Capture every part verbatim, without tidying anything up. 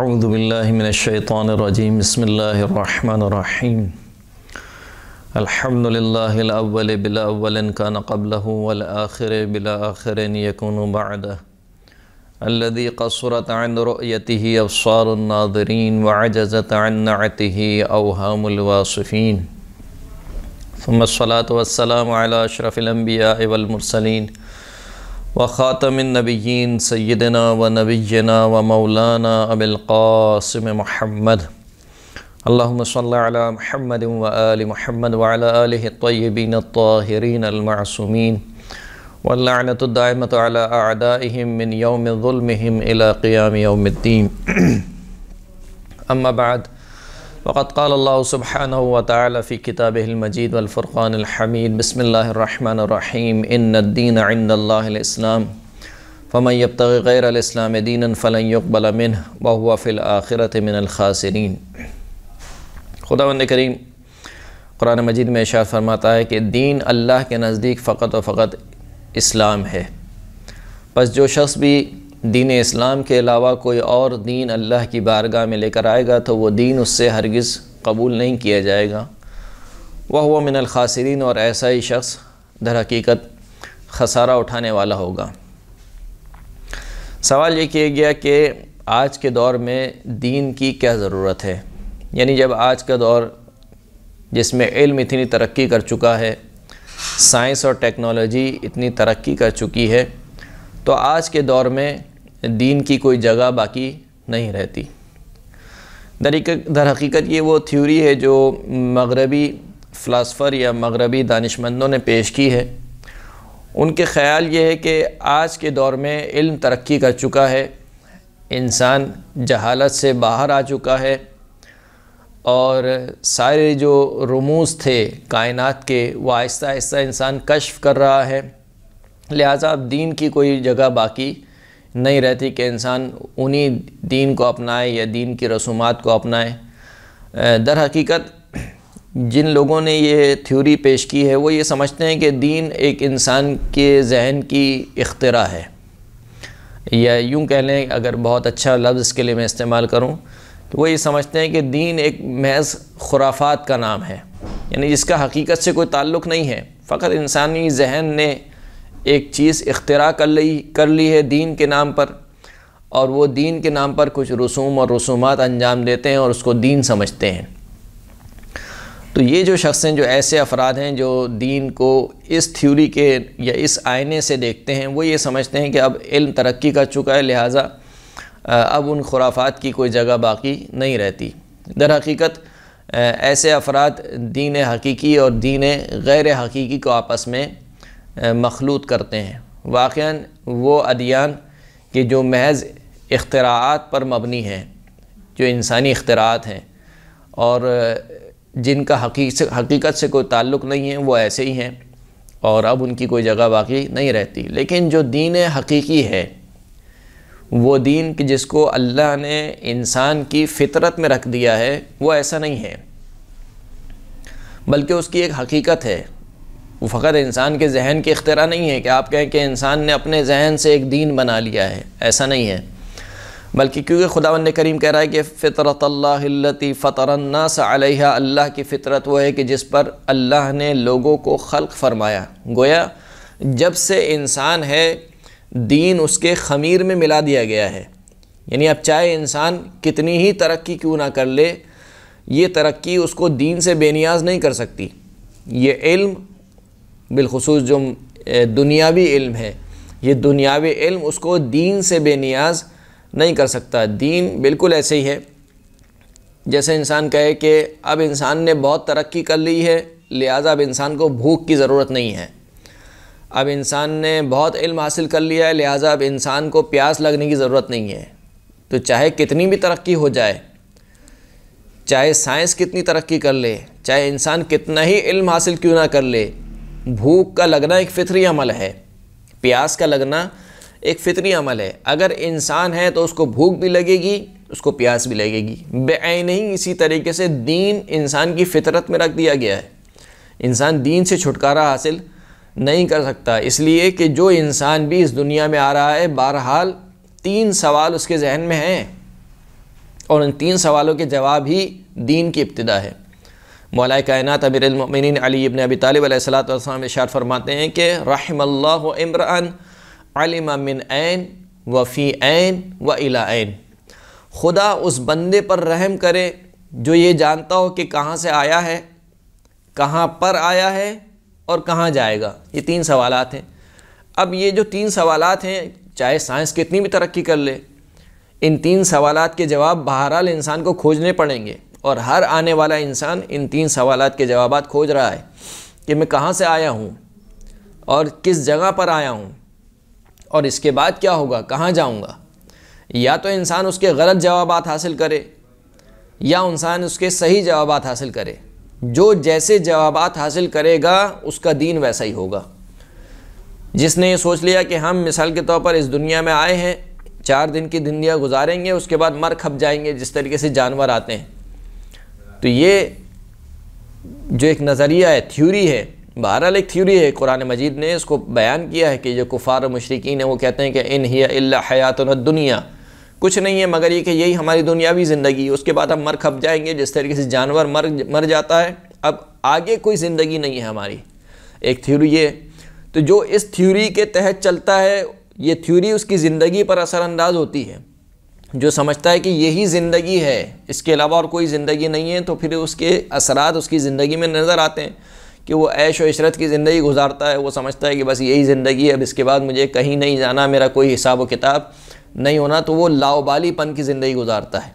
अऊज़ु बिल्लाहि मिनश्शैतानिर्रजीम बिस्मिल्लाहिर्रहमानिर्रहीम अल्हम्दुलिल्लाहिल अव्वल बिला अव्वलिन कान क़ब्लहु वल आखिर बिला आखिरिन यकूनु बअदहु अल्लज़ी कसरत अन रुअयतिही अब्सारुन नाज़िरीन व अजज़त अन नअतिही अवहामुल वासिफ़ीन सुम्मा अस्सलातु वस्सलामु अला अशरफिल अंबियाइ वल मुरसलीन व ख़ातमिन नबिय्यीन सय्यिदना व नबिय्यना व मौलाना अबुल क़ासिम मुहम्मद अल्लाहुम्मा सल्लि अला मुहम्मद व आलि मुहम्मद व अला आलिहि अत-तय्यिबीन अत-ताहिरीन अल-मासूमीन वल्लअनतु दाइमतु अला अअदाइहिम मिन यौमि ज़ुल्मिहिम इला क़ियामि यौमिद्दीन। अम्मा बअद, वक़द क़ाल अल्लाहु सुब्हानहु व तआला फ़ी किताबिहिल मजीद वल फ़ुरक़ानिल हमीद बिस्मिल्लाहिर रहमानिर रहीम इन्नद्दीन इन्दल्लाहिल इस्लाम फ़मन यब्तग़ि ग़ैरल इस्लामि दीनन फ़लन युक़बल मिन्हु व हुवा फ़िल आख़िरति मिनल ख़ासिरीन। खुदावंद करीम क़ुरान मजीद में इरशाद फरमाता है कि दीन अल्लाह के नज़दीक फ़क़त व फ़क़त इस्लाम है। बस जो शख्स भी दीन इस्लाम के अलावा कोई और दीन अल्लाह की बारगाह में लेकर आएगा तो वो दीन उससे हरगिज़ कबूल नहीं किया जाएगा। वह हुआ मिनल ख़ासिरीन, और ऐसा ही शख्स दर हकीकत खसारा उठाने वाला होगा। सवाल ये किया गया कि आज के दौर में दीन की क्या ज़रूरत है, यानी जब आज का दौर जिसमें इल्म इतनी तरक्की कर चुका है, साइंस और टेक्नोलॉजी इतनी तरक्की कर चुकी है, तो आज के दौर में दीन की कोई जगह बाकी नहीं रहती। दर हकीकत ये वो थ्योरी है जो मगरबी फ़िलासफ़र या मगरबी दानिशमंदों ने पेश की है। उनके ख़्याल ये है कि आज के दौर में इल्म तरक्की कर चुका है, इंसान जहालत से बाहर आ चुका है और सारे जो रमूज़ थे कायनात के वो आहिस्ता आहिस्ता इंसान कश्फ कर रहा है, लिहाजा अब दीन की कोई जगह बाकी नहीं रहती कि इंसान उन्हीं दीन को अपनाए या दीन की रसूमात को अपनाए। दर हकीकत जिन लोगों ने ये थ्योरी पेश की है वो ये समझते हैं कि दीन एक इंसान के जहन की इख्तिरा है, या यूँ कह लें, अगर बहुत अच्छा लफ्ज़ इसके लिए मैं इस्तेमाल करूँ तो वो ये समझते हैं कि दीन एक महज़ खुराफात का नाम है, यानी जिसका हकीकत से कोई ताल्लुक़ नहीं है। फ़कत इंसानी जहन ने एक चीज़ इख्तिरा कर ली कर ली है दीन के नाम पर, और वो दीन के नाम पर कुछ रसूम और रसूमात अंजाम देते हैं और उसको दीन समझते हैं। तो ये जो शख्स हैं, जो ऐसे अफराद हैं जो दीन को इस थ्योरी के या इस आईने से देखते हैं, वो ये समझते हैं कि अब इल्म तरक्की कर चुका है, लिहाजा अब उन खुराफात की कोई जगह बाकी नहीं रहती। दर हकीकत ऐसे अफराद दीन हकीकी और दीन गैर हकीकी को आपस में मखलूत करते हैं। वाक़ियन वो अदियान कि जो महज़ इख्तिराआत पर मबनी हैं, जो इंसानी इख्तिराआत हैं और जिनका हकीकत से कोई ताल्लुक़ नहीं है, वो ऐसे ही हैं और अब उनकी कोई जगह बाकी नहीं रहती। लेकिन जो दीन हकीकी है, वो दीन कि जिसको अल्लाह ने इंसान की फ़ितरत में रख दिया है, वो ऐसा नहीं है, बल्कि उसकी एक हकीकत है। वो फ़कत इंसान के जहन की इख्तिरा नहीं है कि आप कहें कि इंसान ने अपने जहन से एक दीन बना लिया है, ऐसा नहीं है, बल्कि क्योंकि खुदावंद करीम कह रहा है कि फ़ितरत अल्लाह लती फ़तरन्नास अलैहा, अल्लाह की फ़ितरत वो है कि जिस पर अल्लाह ने लोगों को खल्क़ फ़रमाया। गोया जब से इंसान है, दीन उसके ख़मीर में मिला दिया गया है, यानी अब चाहे इंसान कितनी ही तरक्की क्यों ना कर ले, ये तरक्की उसको दीन से बेनियाज नहीं कर सकती। ये इल्म बिलखुसूस जो दुनियावी इल्म है, ये दुनियावी इल्म उसको दीन से बेनियाज नहीं कर सकता। दीन बिल्कुल ऐसे ही है जैसे इंसान कहे कि अब इंसान ने बहुत तरक्की कर ली है, लिहाजा अब इंसान को भूख की ज़रूरत नहीं है, अब इंसान ने बहुत इल्म हासिल कर लिया है, लिहाजा अब इंसान को प्यास लगने की ज़रूरत नहीं है। तो चाहे कितनी भी तरक्की हो जाए, चाहे साइंस कितनी तरक्की कर ले, चाहे इंसान कितना ही इल्म हासिल क्यों ना कर ले, भूख का लगना एक फ़ितरी अमल है, प्यास का लगना एक फ़ितरी अमल है। अगर इंसान है तो उसको भूख भी लगेगी, उसको प्यास भी लगेगी बेआइन ही। इसी तरीके से दीन इंसान की फ़ितरत में रख दिया गया है, इंसान दीन से छुटकारा हासिल नहीं कर सकता। इसलिए कि जो इंसान भी इस दुनिया में आ रहा है, बहरहाल तीन सवाल उसके जहन में हैं। और इन तीन सवालों के जवाब ही दीन की इब्तिदा है। मौलाए कायनात अमीरुल मोमिनीन अली इब्न अबी तालिब अलैहिस्सलातु वस्सलाम इरशाद फरमाते हैं कि रहमल्लाहु इम्रअन अलिमा मिन ऐन व फ़ी ऐन व इला ऐन। खुदा उस बंदे पर रहम करे जो ये जानता हो कि कहाँ से आया है, कहाँ पर आया है और कहाँ जाएगा। ये तीन सवालात हैं। अब ये जो तीन सवालात हैं, चाहे साइंस कितनी भी तरक्की कर ले, इन तीन सवालात के जवाब बहरहाल इंसान को खोजने पड़ेंगे। और हर आने वाला इंसान इन तीन सवालात के जवाबात खोज रहा है कि मैं कहाँ से आया हूँ और किस जगह पर आया हूँ और इसके बाद क्या होगा, कहाँ जाऊँगा। या तो इंसान उसके गलत जवाबात हासिल करे या इंसान उसके सही जवाबात हासिल करे। जो जैसे जवाबात हासिल करेगा उसका दीन वैसा ही होगा। जिसने ये सोच लिया कि हम मिसाल के तौर पर इस दुनिया में आए हैं, चार दिन की दुनिया गुजारेंगे, उसके बाद मर खप जाएंगे, जिस तरीके से जानवर आते हैं, तो ये जो एक नज़रिया है, थ्योरी है, बहरहाल एक थ्योरी है। कुरान मजीद ने इसको बयान किया है कि जो कुफ़ार और मुशरिकीन हैं वो कहते हैं कि इन हिया इल्ला हयातुन दुनिया, कुछ नहीं है मगर ये कि यही हमारी दुनियावी ज़िंदगी, उसके बाद हम मर खप जाएंगे, जिस तरीके से जानवर मर मर जाता है। अब आगे कोई ज़िंदगी नहीं है हमारी, एक थ्योरी ये। तो जो इस थ्योरी के तहत चलता है, ये थ्योरी उसकी ज़िंदगी पर असरानंदाज होती है। जो समझता है कि यही ज़िंदगी है, इसके अलावा और कोई ज़िंदगी नहीं है, तो फिर उसके असरात उसकी ज़िंदगी में नज़र आते हैं कि वो ऐश व इशरत की ज़िंदगी गुजारता है। वो समझता है कि बस यही ज़िंदगी है, अब इसके बाद मुझे कहीं नहीं जाना, मेरा कोई हिसाब व किताब नहीं होना, तो वो लाओबालीपन की ज़िंदगी गुजारता है।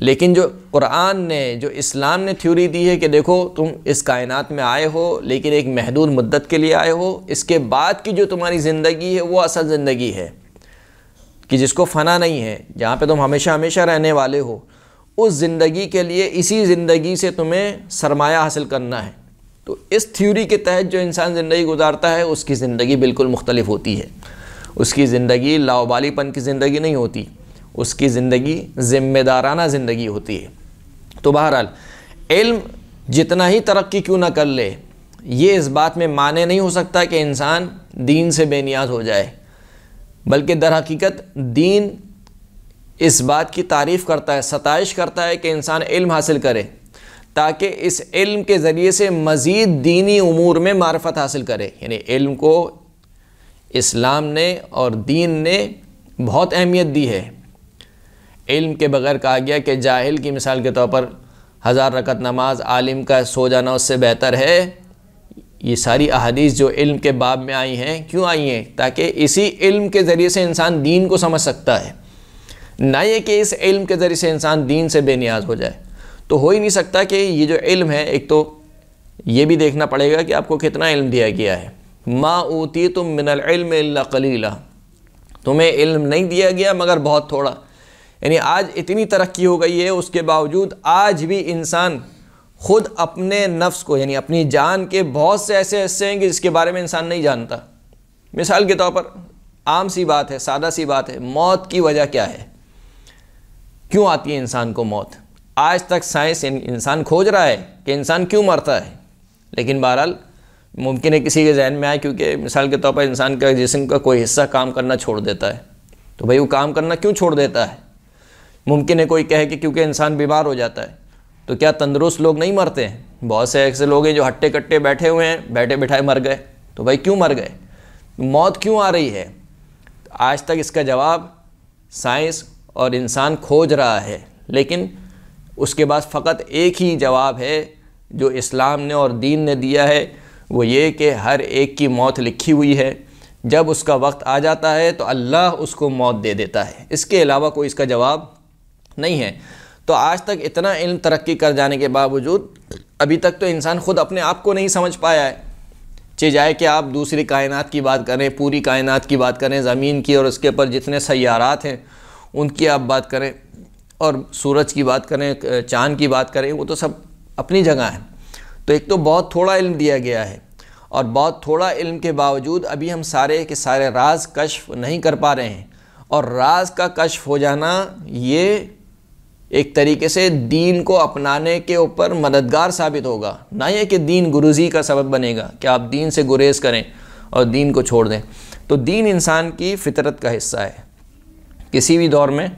लेकिन जो कुरान ने, जो इस्लाम ने थ्योरी दी है कि देखो तुम इस कायनात में आए हो लेकिन एक महदूद मुद्दत के लिए आए हो, इसके बाद की जो तुम्हारी ज़िंदगी है वो असल ज़िंदगी है कि जिसको फ़ना नहीं है, जहाँ पे तुम हमेशा हमेशा रहने वाले हो। उस ज़िंदगी के लिए, इसी ज़िंदगी से तुम्हें सरमाया हासिल करना है। तो इस थ्योरी के तहत जो इंसान ज़िंदगी गुजारता है उसकी ज़िंदगी बिल्कुल मुख्तलिफ होती है। उसकी ज़िंदगी लाओबालीपन की ज़िंदगी नहीं होती, उसकी ज़िंदगी ज़िम्मेदाराना ज़िंदगी होती है। तो बहरहाल इल्म जितना ही तरक्की क्यों ना कर ले, ये इस बात में माने नहीं हो सकता कि इंसान दीन से बेनियाज हो जाए, बल्कि दर हकीकत दीन इस बात की तारीफ़ करता है, सताइश करता है कि इंसान इल्म हासिल करे ताकि इस इल्म के ज़रिए से मज़ीद दीनी उमूर में मार्फत हासिल करे। यानी इल्म को इस्लाम ने और दीन ने बहुत अहमियत दी है। इल्म के बग़ैर कहा गया कि जाहिल की मिसाल के तौर पर हज़ार रकत नमाज, आलिम का सो जाना उससे बेहतर है। ये सारी अहादीस जो इल्म के बाब में आई हैं, क्यों आई हैं? ताकि इसी इल्म के ज़रिए से इंसान दीन को समझ सकता है, ना ये कि इस इल्म के ज़रिए से इंसान दीन से बेनियाज हो जाए। तो हो ही नहीं सकता कि ये जो इल्म है, एक तो ये भी देखना पड़ेगा कि आपको कितना इल्म दिया गया है। मा ऊती तुम मिनल इल्म इल्ला कलीला, तुम्हें इल्म नहीं दिया गया मगर बहुत थोड़ा। यानी आज इतनी तरक्की हो गई है, उसके बावजूद आज भी इंसान ख़ुद अपने नफ्स को, यानी अपनी जान के बहुत से ऐसे हिस्से हैं कि जिसके बारे में इंसान नहीं जानता। मिसाल के तौर पर आम सी बात है, सादा सी बात है, मौत की वजह क्या है, क्यों आती है इंसान को मौत? आज तक साइंस इंसान खोज रहा है कि इंसान क्यों मरता है, लेकिन बहरहाल मुमकिन है किसी के जहन में आए क्योंकि मिसाल के तौर पर इंसान का जिस्म का कोई हिस्सा काम करना छोड़ देता है, तो भाई वो काम करना क्यों छोड़ देता है? मुमकिन है कोई कहे कि क्योंकि इंसान बीमार हो जाता है। तो क्या तंदुरुस्त लोग नहीं मरते हैं? बहुत से ऐसे लोग हैं जो हट्टे कट्टे बैठे हुए हैं, बैठे बैठाए मर गए, तो भाई क्यों मर गए, मौत क्यों आ रही है? आज तक इसका जवाब साइंस और इंसान खोज रहा है, लेकिन उसके बाद फ़कत एक ही जवाब है जो इस्लाम ने और दीन ने दिया है, वो ये कि हर एक की मौत लिखी हुई है। जब उसका वक्त आ जाता है तो अल्लाह उसको मौत दे देता है, इसके अलावा कोई इसका जवाब नहीं है। तो आज तक इतना इल्म तरक्की कर जाने के बावजूद अभी तक तो इंसान ख़ुद अपने आप को नहीं समझ पाया है। चाहे कि आप दूसरी कायनात की बात करें, पूरी कायनात की बात करें, ज़मीन की और उसके ऊपर जितने सैयारात हैं उनकी आप बात करें, और सूरज की बात करें, चाँद की बात करें, वो तो सब अपनी जगह है। तो एक तो बहुत थोड़ा इल्म दिया गया है, और बहुत थोड़ा इल्म के बावजूद अभी हम सारे के सारे राज कश्फ नहीं कर पा रहे हैं। और राज का कश्फ हो जाना ये एक तरीके से दीन को अपनाने के ऊपर मददगार साबित होगा, ना ये कि दीन गुरुजी का सबब बनेगा कि आप दीन से गुरेज़ करें और दीन को छोड़ दें। तो दीन इंसान की फितरत का हिस्सा है। किसी भी दौर में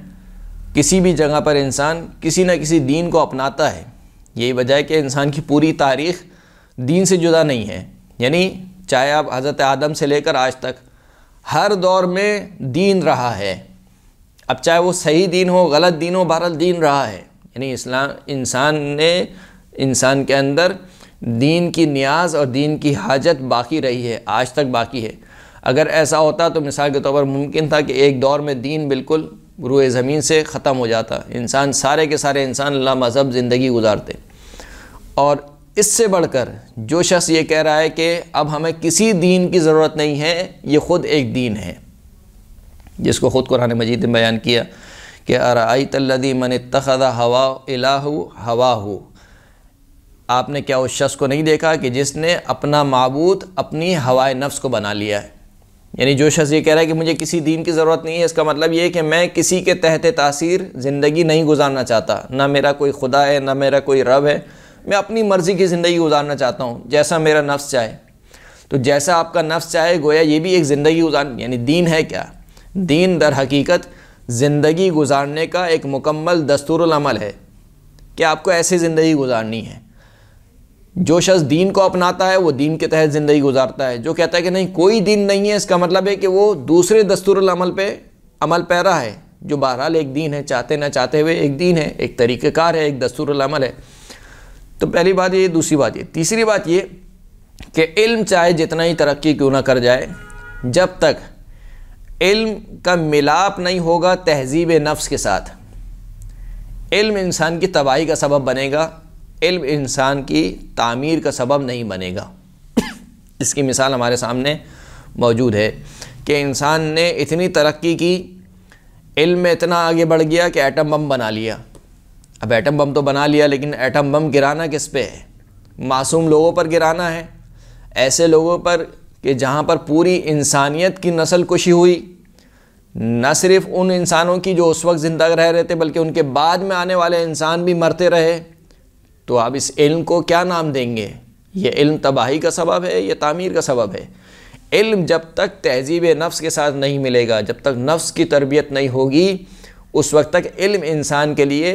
किसी भी जगह पर इंसान किसी न किसी दीन को अपनाता है। यही वजह है कि इंसान की पूरी तारीख़ दीन से जुदा नहीं है। यानी चाहे आप हज़रत आदम से लेकर आज तक हर दौर में दीन रहा है। अब चाहे वो सही दीन हो गलत दीन हो, बहरहाल दीन रहा है। यानी इस्लाम इंसान ने इंसान के अंदर दीन की नियाज़ और दीन की हाजत बाकी रही है, आज तक बाकी है। अगर ऐसा होता तो मिसाल के तौर पर मुमकिन था कि एक दौर में दीन बिल्कुल रूए ज़मीन से ख़त्म हो जाता, इंसान सारे के सारे इंसान ला मज़हब ज़िंदगी गुजारते। और इससे बढ़कर जो शख्स ये कह रहा है कि अब हमें किसी दीन की ज़रूरत नहीं है, ये ख़ुद एक दीन है, जिसको ख़ुद कुरान मजीद ने बयान किया कि अराअयत अल्लज़ी मन इत्तख़ज़ हवा इलाहु हवाहु, आपने क्या उस शख्स को नहीं देखा कि जिसने अपना माबूद अपनी हवाए नफ्स को बना लिया है। यानी जो शख्स ये कह रहा है कि मुझे किसी दीन की ज़रूरत नहीं है, इसका मतलब ये है कि मैं किसी के तहत तासीर ज़िंदगी नहीं गुजारना चाहता, ना मेरा कोई खुदा है ना मेरा कोई रब है, मैं अपनी मर्ज़ी की ज़िंदगी गुजारना चाहता हूँ जैसा मेरा नफ्स चाहे। तो जैसा आपका नफ्स चाहे गोया ये भी एक ज़िंदगी गुजार, यानी दीन है क्या? दीन दर हकीकत ज़िंदगी गुजारने का एक मुकम्मल दस्तूरुल अमल है कि आपको ऐसी ज़िंदगी गुजारनी है। जो शख्स दीन को अपनाता है वो दीन के तहत ज़िंदगी गुजारता है। जो कहता है कि नहीं कोई दीन नहीं है, इसका मतलब है कि वो दूसरे दस्तूरुल अमल पे अमल पैरा है, जो बहरहाल एक दीन है, चाहते ना चाहते हुए एक दीन है, एक तरीक़ेकार है, एक दस्तूरुल अमल है। तो पहली बात ये, दूसरी बात ये, तीसरी बात ये कि इल्म चाहे जितना ही तरक्की क्यों ना कर जाए, जब तक इल्म का मिलाप नहीं होगा तहजीब नफ्स के साथ, इल्म इंसान की तबाही का सबब बनेगा, इल्म इंसान की तामीर का सबब नहीं बनेगा। इसकी मिसाल हमारे सामने मौजूद है कि इंसान ने इतनी तरक्की की, इल्म में इतना आगे बढ़ गया कि एटम बम बना लिया। अब एटम बम तो बना लिया, लेकिन एटम बम गिराना किस पे है? मासूम लोगों पर गिराना है, ऐसे लोगों पर कि जहाँ पर पूरी इंसानियत की नस्ल कुशी हुई, न सिर्फ़ उन इंसानों की जो उस वक्त ज़िंदा रह रहे थे बल्कि उनके बाद में आने वाले इंसान भी मरते रहे। तो आप इस इल्म को क्या नाम देंगे? ये इल्म तबाही का सबब है, ये तामीर का सबब है। इल्म जब तक तहजीब नफ्स के साथ नहीं मिलेगा, जब तक नफ्स की तरबियत नहीं होगी, उस वक्त तक इल्म इंसान के लिए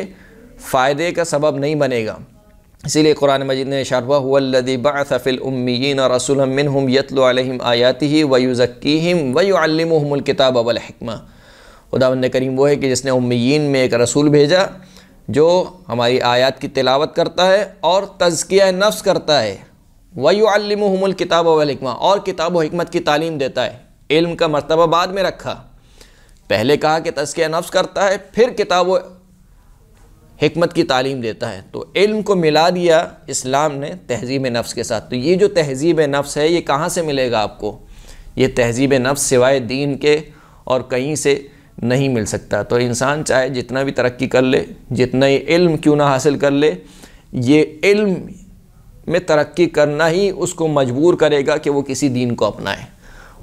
फ़ायदे का सबब नहीं बनेगा। इसीलिए कुरान मजीद ने इशारा हुआ हुवल्लज़ी बअसा फ़िल उम्मियीन रसूलन मिनहुम यतलू अलैहिम आयातिही व युज़क्कीहिम व युअल्लिमुहुमुल किताब वल हिकमा। खुदावंद करीम वो है कि जिसने उम्मीयीन में एक रसूल भेजा जो हमारी आयत की तिलावत करता है और तज़किया नफ्स करता है, व युअल्लिमुहुमुल किताब वल हिकमा, और किताब व हिकमत की तालीम देता है। इल्म का मरतबा बाद में रखा, पहले कहा कि तज़किया नफ्स करता है, फिर किताब व हिकमत की तालीम देता है। तो इल्म को मिला दिया इस्लाम ने तहजीब नफ्स के साथ। तो ये जो तहजीब नफ्स है ये कहाँ से मिलेगा आपको? ये तहजीब नफ्स सिवाय दीन के और कहीं से नहीं मिल सकता। तो इंसान चाहे जितना भी तरक्की कर ले, जितना ही इल्म क्यों ना हासिल कर ले, ये इल्म में तरक्की करना ही उसको मजबूर करेगा कि वो किसी दीन को अपनाए।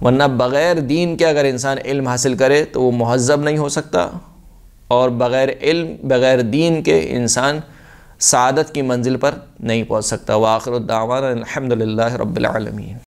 वरना बग़ैर दीन के अगर इंसान इल्म हासिल करे तो वो मुहज़्ज़ब नहीं हो सकता, और बग़ैर इल्म बग़ैर दीन के इंसान सादत की मंजिल पर नहीं पहुँच सकता। व आखिर दावाना अल्हम्दुलिल्लाह रब्बिल आलमीन।